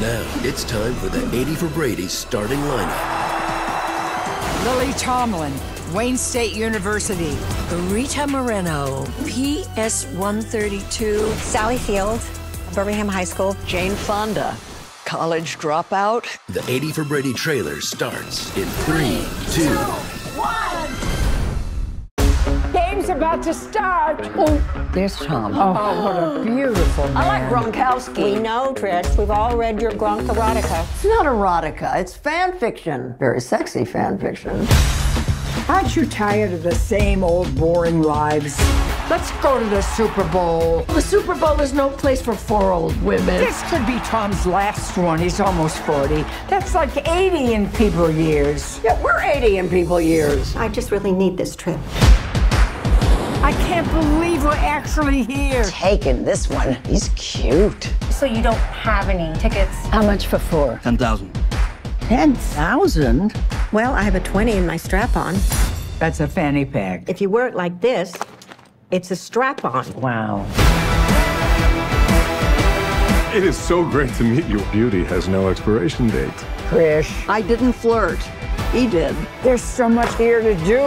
Now, it's time for the 80 for Brady's starting lineup. Lily Tomlin, Wayne State University. Rita Moreno, PS 132. Sally Field, Birmingham High School. Jane Fonda, college dropout. The 80 for Brady trailer starts in 3, 2, 1. Game's about to start. Oh, there's Tom. Oh, what a beautiful man. I like Gronkowski. We know, Trish. We've all read your Gronk erotica. It's not erotica. It's fan fiction. Very sexy fan fiction. Aren't you tired of the same old boring lives? Let's go to the Super Bowl. The Super Bowl is no place for 4 old women. This could be Tom's last one. He's almost 40. That's like 80 in people years. Yeah, we're 80 in people years. I just really need this trip. I can't believe we're actually here. Taking this one. He's cute. So you don't have any tickets? How much for 4? 10,000. 10,000? Well, I have a 20 in my strap-on. That's a fanny pack. If you wear it like this, it's a strap-on. Wow. It is so great to meet you. Beauty has no expiration date. Trish, I didn't flirt. He did. There's so much here to do.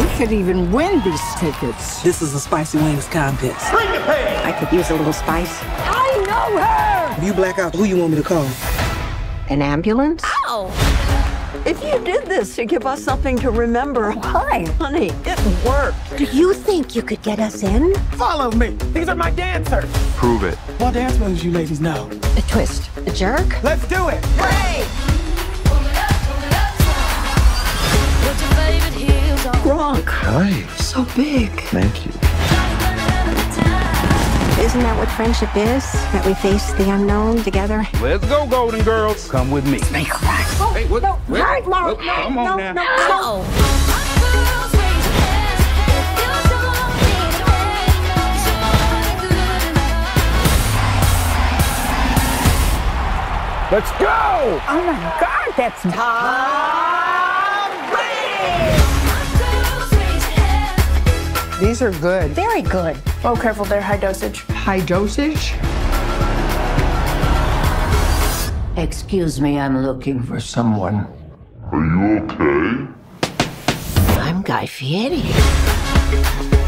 We could even win these tickets. This is a spicy wings contest. Bring the pan! I could use a little spice. I know her! If you black out, who you want me to call? An ambulance? Ow! If you did this to give us something to remember, why? Honey, it worked. Do you think you could get us in? Follow me. These are my dancers. Prove it. What dance moves you ladies know? A twist. A jerk? Let's do it. Hey! Gronk. Hi. So big. Thank you. Isn't that what friendship is? That we face the unknown together? Let's go, Golden Girls. Come with me. Make a rock. Oh, hey, what? No, wait, right, Mark. No, come on now. No. Let's go! Oh, my God, that's Tom Brady! These are good. Very good. Oh, careful, they're high dosage. High dosage? Excuse me, I'm looking for someone. Are you okay? I'm Guy Fieri.